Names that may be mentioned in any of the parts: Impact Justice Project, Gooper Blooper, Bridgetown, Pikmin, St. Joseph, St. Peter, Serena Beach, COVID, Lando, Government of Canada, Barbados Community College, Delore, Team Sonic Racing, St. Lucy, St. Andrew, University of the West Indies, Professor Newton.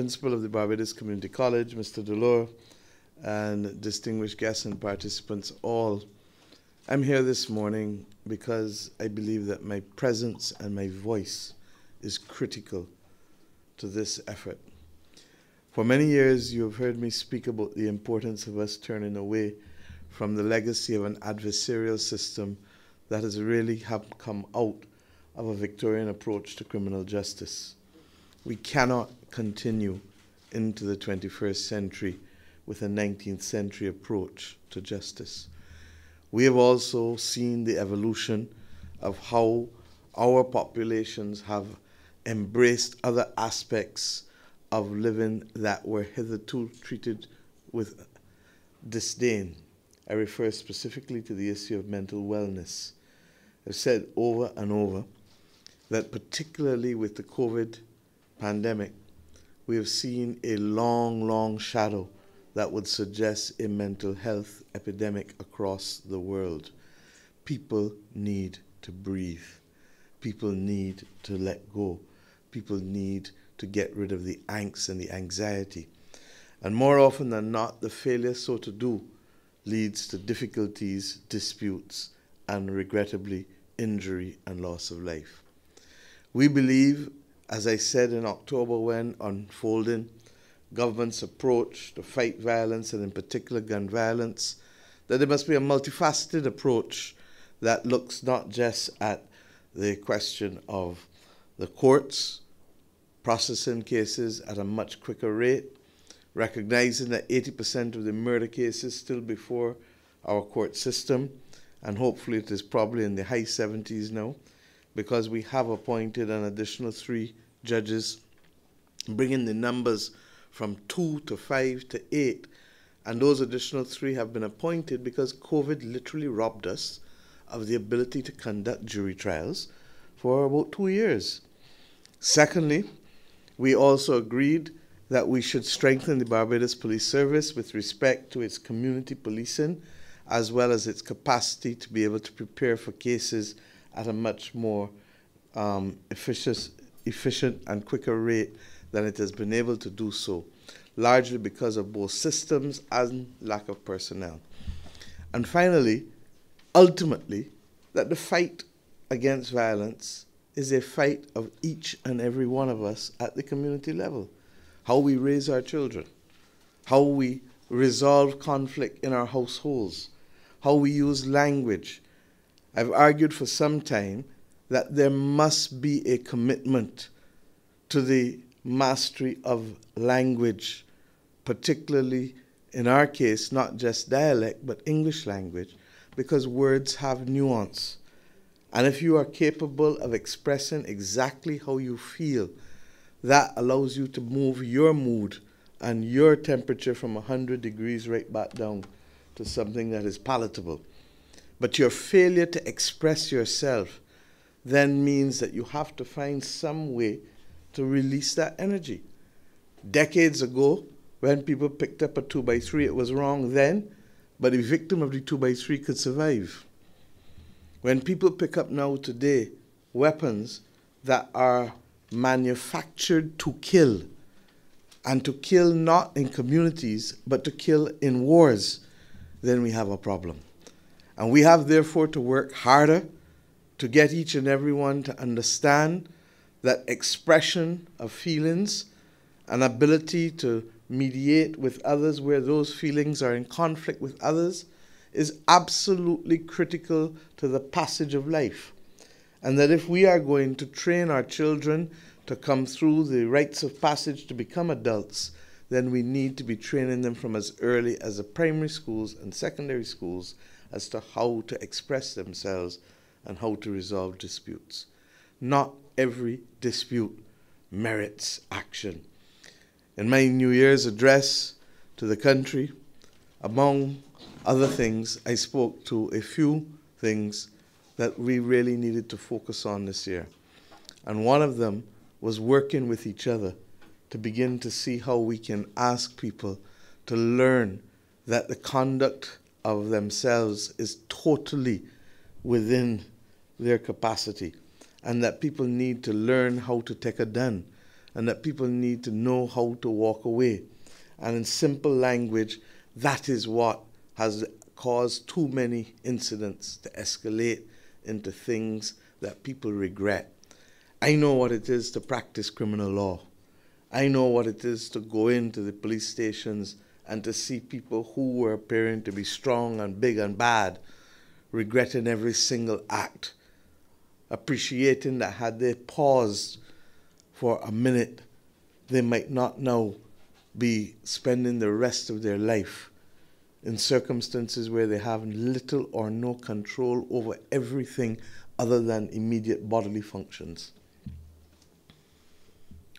Principal of the Barbados Community College, Mr. Delore, and distinguished guests and participants all. I'm here this morning because I believe that my presence and my voice is critical to this effort. For many years, you have heard me speak about the importance of us turning away from the legacy of an adversarial system that has really come out of a Victorian approach to criminal justice. We cannot continue into the 21st century with a 19th century approach to justice. We have also seen the evolution of how our populations have embraced other aspects of living that were hitherto treated with disdain. I refer specifically to the issue of mental wellness. I've said over and over that particularly with the COVID pandemic, we have seen a long, long shadow that would suggest a mental health epidemic across the world. People need to breathe. People need to let go. People need to get rid of the angst and the anxiety. And more often than not, the failure so to do leads to difficulties, disputes, and regrettably, injury and loss of life. We believe, as I said in October when unfolding, government's approach to fight violence, and in particular gun violence, that there must be a multifaceted approach that looks not just at the question of the courts processing cases at a much quicker rate, recognizing that 80% of the murder cases still before our court system, and hopefully it is probably in the high 70s now, because we have appointed an additional 3 judges, bringing the numbers from 2 to 5 to 8, and those additional 3 have been appointed because COVID literally robbed us of the ability to conduct jury trials for about 2 years. Secondly, we also agreed that we should strengthen the Barbados Police Service with respect to its community policing, as well as its capacity to be able to prepare for cases at a much more efficient and quicker rate than it has been able to do so, largely because of both systems and lack of personnel. And finally, ultimately, that the fight against violence is a fight of each and every one of us at the community level. How we raise our children, how we resolve conflict in our households, how we use language. I've argued for some time that there must be a commitment to the mastery of language, particularly in our case, not just dialect, but English language, because words have nuance. And if you are capable of expressing exactly how you feel, that allows you to move your mood and your temperature from 100 degrees right back down to something that is palatable. But your failure to express yourself then means that you have to find some way to release that energy. Decades ago, when people picked up a 2x3, it was wrong then, but the victim of the 2x3 could survive. When people pick up now today weapons that are manufactured to kill, and to kill not in communities, but to kill in wars, then we have a problem. And we have therefore to work harder to get each and everyone to understand that expression of feelings, an ability to mediate with others where those feelings are in conflict with others, is absolutely critical to the passage of life. And that if we are going to train our children to come through the rites of passage to become adults, then we need to be training them from as early as the primary schools and secondary schools as to how to express themselves and how to resolve disputes. Not every dispute merits action. In my New Year's address to the country, among other things, I spoke to a few things that we really needed to focus on this year. And one of them was working with each other to begin to see how we can ask people to learn that the conduct of themselves is totally within their capacity, and that people need to learn how to take a dun, and that people need to know how to walk away. And in simple language, that is what has caused too many incidents to escalate into things that people regret. I know what it is to practice criminal law. I know what it is to go into the police stations and to see people who were appearing to be strong and big and bad, regretting every single act, appreciating that had they paused for a minute, they might not now be spending the rest of their life in circumstances where they have little or no control over everything other than immediate bodily functions.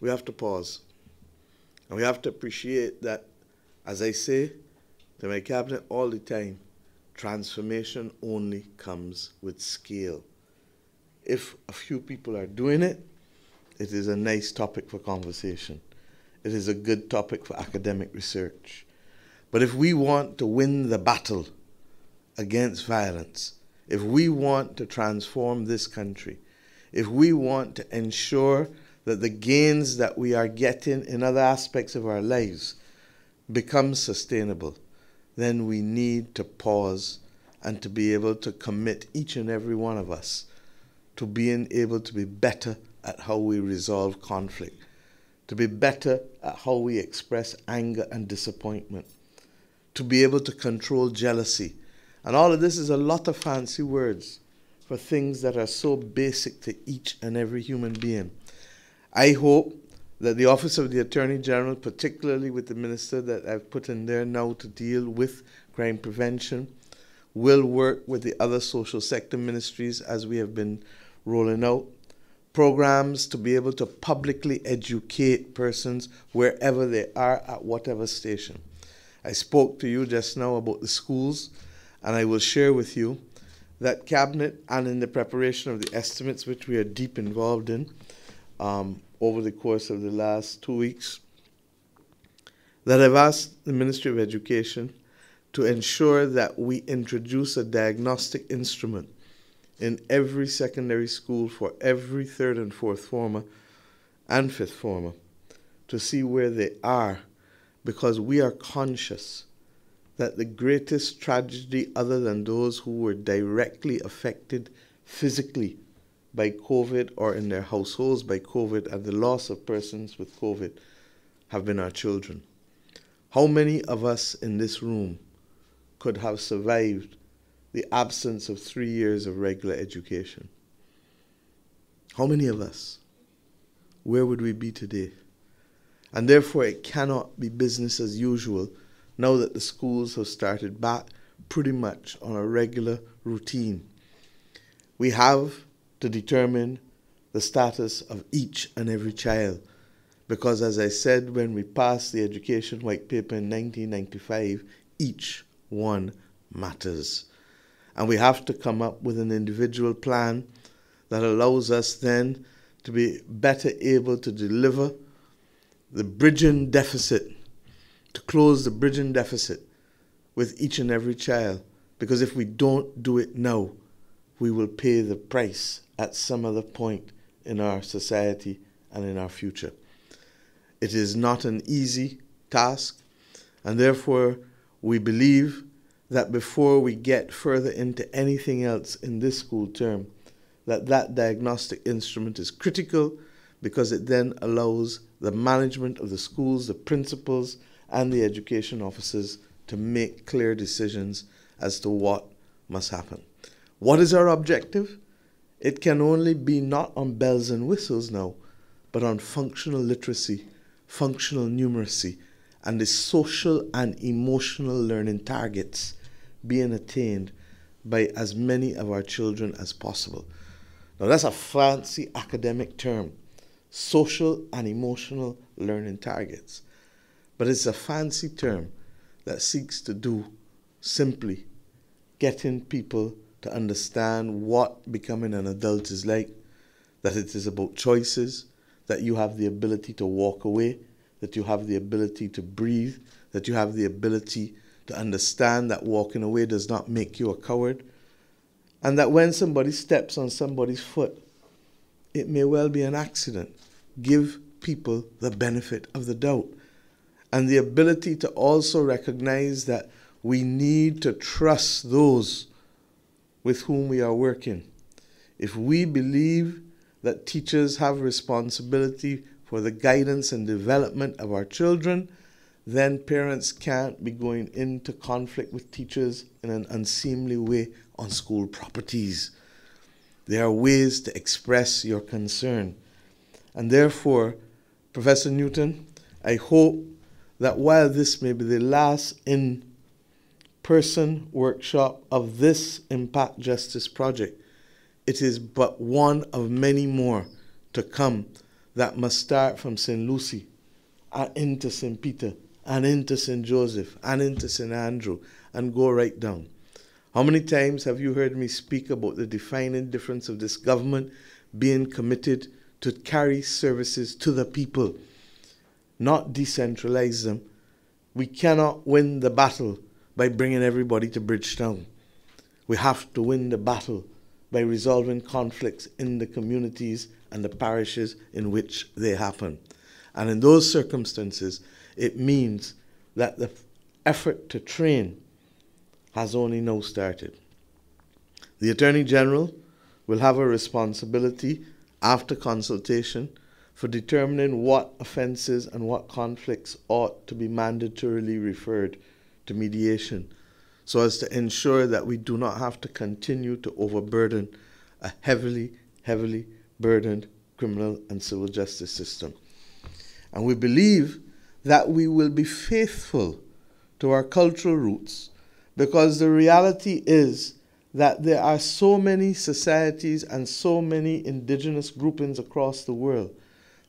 We have to pause. And we have to appreciate that, as I say to my cabinet all the time, transformation only comes with scale. If a few people are doing it, it is a nice topic for conversation. It is a good topic for academic research. But if we want to win the battle against violence, if we want to transform this country, if we want to ensure that the gains that we are getting in other aspects of our lives become sustainable, then we need to pause and to be able to commit, each and every one of us, to being able to be better at how we resolve conflict, to be better at how we express anger and disappointment, to be able to control jealousy. And all of this is a lot of fancy words for things that are so basic to each and every human being. I hope that the Office of the Attorney General, particularly with the minister that I've put in there now to deal with crime prevention, will work with the other social sector ministries as we have been rolling out programs to be able to publicly educate persons wherever they are at whatever station. I spoke to you just now about the schools, and I will share with you that Cabinet, and in the preparation of the estimates, which we are deep involved in over the course of the last 2 weeks, that I've asked the Ministry of Education to ensure that we introduce a diagnostic instrument in every secondary school for every third and fourth former and fifth former to see where they are, because we are conscious that the greatest tragedy other than those who were directly affected physically by COVID or in their households by COVID and the loss of persons with COVID have been our children. How many of us in this room could have survived the absence of 3 years of regular education? How many of us? Where would we be today? And therefore, it cannot be business as usual now that the schools have started back pretty much on a regular routine. We have to determine the status of each and every child, because as I said, when we passed the education white paper in 1995, each one matters. And we have to come up with an individual plan that allows us then to be better able to deliver the bridging deficit, to close the bridging deficit with each and every child. Because if we don't do it now, we will pay the price at some other point in our society and in our future. It is not an easy task, and therefore we believe that before we get further into anything else in this school term, that diagnostic instrument is critical, because it then allows the management of the schools, the principals, and the education officers to make clear decisions as to what must happen. What is our objective? It can only be not on bells and whistles now, but on functional literacy, functional numeracy, and the social and emotional learning targets being attained by as many of our children as possible. Now that's a fancy academic term, social and emotional learning targets. But it's a fancy term that seeks to do simply getting people to understand what becoming an adult is like, that it is about choices, that you have the ability to walk away, that you have the ability to breathe, that you have the ability to understand that walking away does not make you a coward, and that when somebody steps on somebody's foot, it may well be an accident. Give people the benefit of the doubt and the ability to also recognize that we need to trust those with whom we are working. If we believe that teachers have responsibility for the guidance and development of our children, then parents can't be going into conflict with teachers in an unseemly way on school properties. There are ways to express your concern. And therefore, Professor Newton, I hope that while this may be the last in-person workshop of this Impact Justice Project, it is but one of many more to come that must start from St. Lucy and into St. Peter and into St. Joseph and into St. Andrew and go right down. How many times have you heard me speak about the defining difference of this government being committed to carry services to the people, not decentralize them? We cannot win the battle by bringing everybody to Bridgetown. We have to win the battle by resolving conflicts in the communities and the parishes in which they happen. And in those circumstances, it means that the effort to train has only now started. The Attorney General will have a responsibility after consultation for determining what offences and what conflicts ought to be mandatorily referred to mediation, so as to ensure that we do not have to continue to overburden a heavily, heavily burdened criminal and civil justice system. And we believe that we will be faithful to our cultural roots, because the reality is that there are so many societies and so many indigenous groupings across the world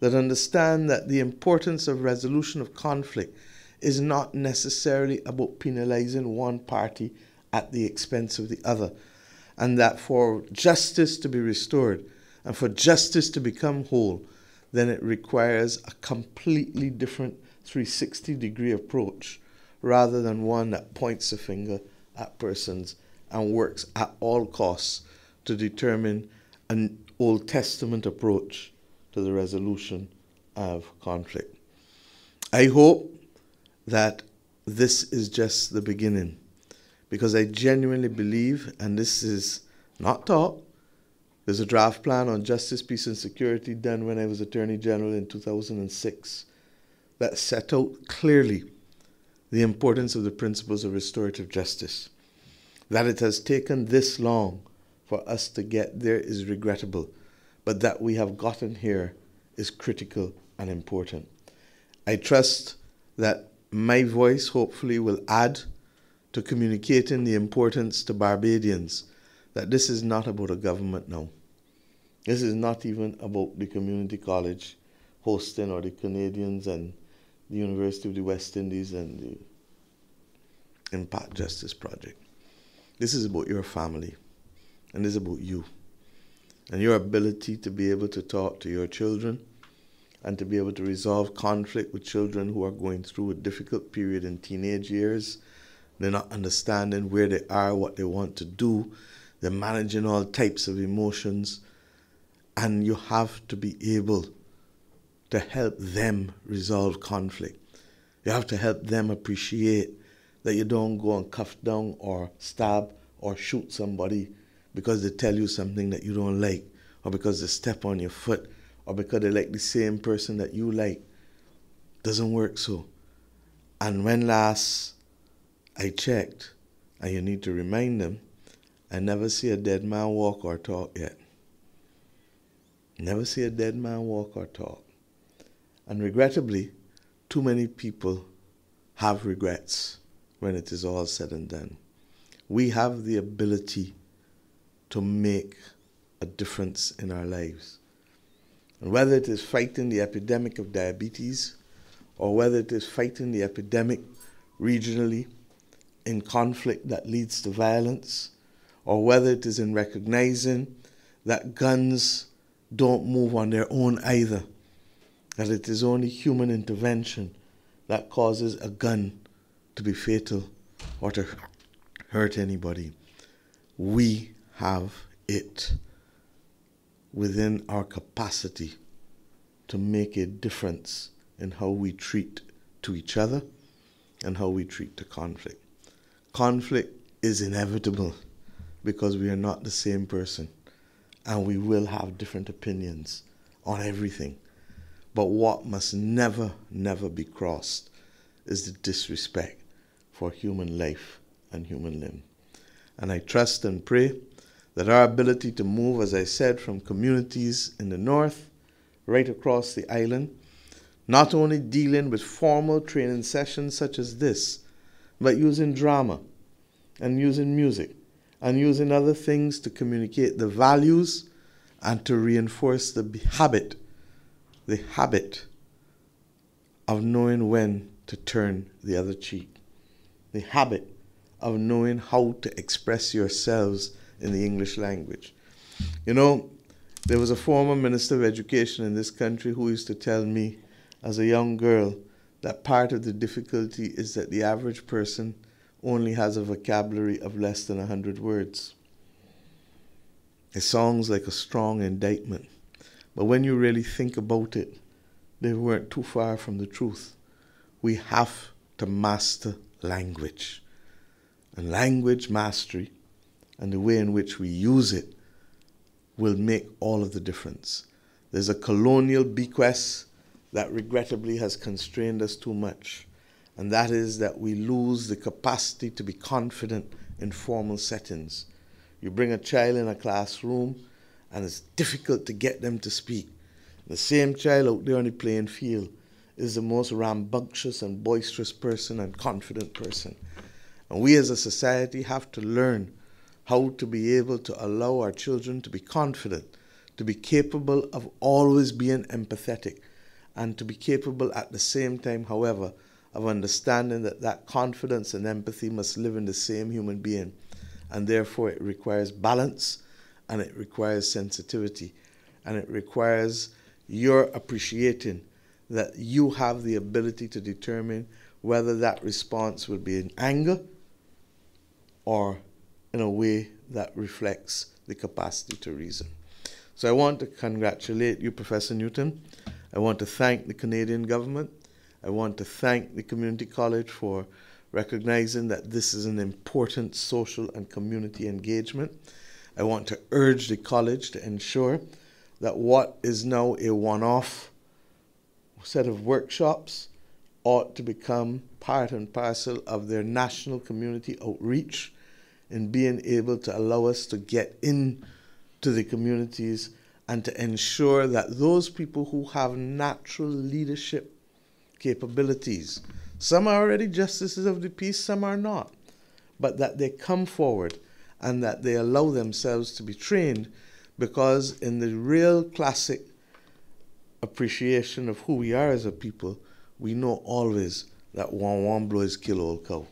that understand that the importance of resolution of conflict is not necessarily about penalizing one party at the expense of the other, and that for justice to be restored and for justice to become whole, then it requires a completely different 360-degree approach rather than one that points a finger at persons and works at all costs to determine an Old Testament approach to the resolution of conflict. I hope that this is just the beginning, because I genuinely believe, and this is not talk, there's a draft plan on justice, peace, and security done when I was Attorney General in 2006 that set out clearly the importance of the principles of restorative justice. That it has taken this long for us to get there is regrettable, but that we have gotten here is critical and important. I trust that my voice hopefully will add to communicating the importance to Barbadians that this is not about a government now. This is not even about the community college hosting or the Canadians and the University of the West Indies and the Impact Justice Project. This is about your family, and this is about you, and your ability to be able to talk to your children and to be able to resolve conflict with children who are going through a difficult period in teenage years. They're not understanding where they are, what they want to do. They're managing all types of emotions, and you have to be able to help them resolve conflict. You have to help them appreciate that you don't go and cuff down or stab or shoot somebody because they tell you something that you don't like, or because they step on your foot, or because they like the same person that you like. Doesn't work so. And when last I checked, and you need to remind them, I never see a dead man walk or talk yet. Never see a dead man walk or talk. And regrettably, too many people have regrets when it is all said and done. We have the ability to make a difference in our lives. And whether it is fighting the epidemic of diabetes, or whether it is fighting the epidemic regionally in conflict that leads to violence, or whether it is in recognizing that guns don't move on their own either, that it is only human intervention that causes a gun to be fatal or to hurt anybody. We have it within our capacity to make a difference in how we treat to each other and how we treat the conflict. Conflict is inevitable because we are not the same person and we will have different opinions on everything. But what must never, never be crossed is the disrespect for human life and human limb. And I trust and pray that our ability to move, as I said, from communities in the north right across the island, not only dealing with formal training sessions such as this, but using drama and using music and using other things to communicate the values and to reinforce the habit of knowing when to turn the other cheek, the habit of knowing how to express yourselves in the English language. You know, there was a former Minister of Education in this country who used to tell me as a young girl that part of the difficulty is that the average person only has a vocabulary of less than 100 words. It sounds like a strong indictment, but when you really think about it, they weren't too far from the truth. We have to master language, and language mastery and the way in which we use it will make all of the difference. There's a colonial bequest that regrettably has constrained us too much, and that is that we lose the capacity to be confident in formal settings. You bring a child in a classroom and it's difficult to get them to speak. The same child out there on the playing field is the most rambunctious and boisterous person and confident person. And we as a society have to learn how to be able to allow our children to be confident, to be capable of always being empathetic, and to be capable at the same time, however, of understanding that that confidence and empathy must live in the same human being. And therefore, it requires balance, and it requires sensitivity, and it requires your appreciating that you have the ability to determine whether that response will be in anger or in a way that reflects the capacity to reason. So I want to congratulate you, Professor Newton. I want to thank the Canadian government. I want to thank the community college for recognizing that this is an important social and community engagement. I want to urge the college to ensure that what is now a one-off set of workshops ought to become part and parcel of their national community outreach, in being able to allow us to get into the communities and to ensure that those people who have natural leadership capabilities, some are already justices of the peace, some are not, but that they come forward and that they allow themselves to be trained, because in the real classic appreciation of who we are as a people, we know always that one blow is kill old cow.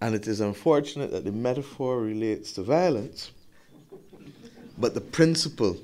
And it is unfortunate that the metaphor relates to violence, but the principle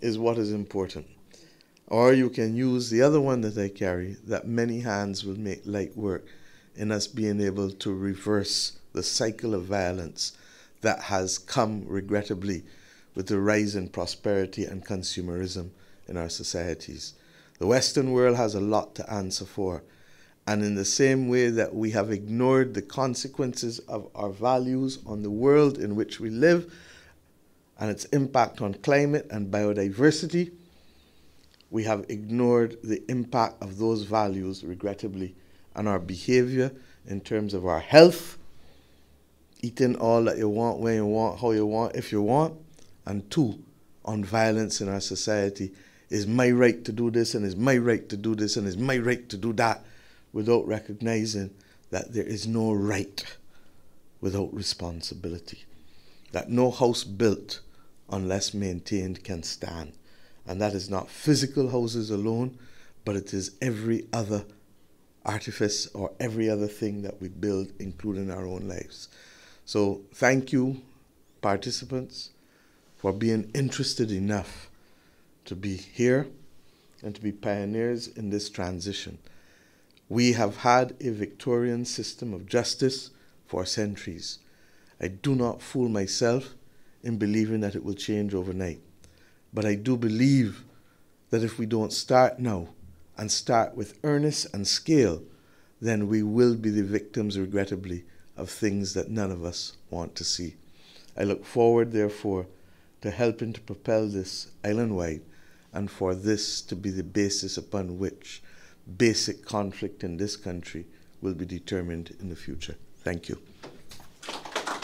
is what is important. Or you can use the other one that I carry, that many hands will make light work, in us being able to reverse the cycle of violence that has come, regrettably, with the rise in prosperity and consumerism in our societies. The Western world has a lot to answer for. And in the same way that we have ignored the consequences of our values on the world in which we live and its impact on climate and biodiversity, we have ignored the impact of those values, regrettably, on our behavior in terms of our health, eating all that you want, when you want, how you want, if you want, and two, on violence in our society. Is my right to do this, and is my right to do this, and is my right to do that, without recognizing that there is no right without responsibility, that no house built unless maintained can stand. And that is not physical houses alone, but it is every other artifice or every other thing that we build, including our own lives. So thank you, participants, for being interested enough to be here and to be pioneers in this transition. We have had a Victorian system of justice for centuries. I do not fool myself in believing that it will change overnight, but I do believe that if we don't start now and start with earnest and skill, then we will be the victims, regrettably, of things that none of us want to see. I look forward, therefore, to helping to propel this island-wide, and for this to be the basis upon which basic conflict in this country will be determined in the future. Thank you.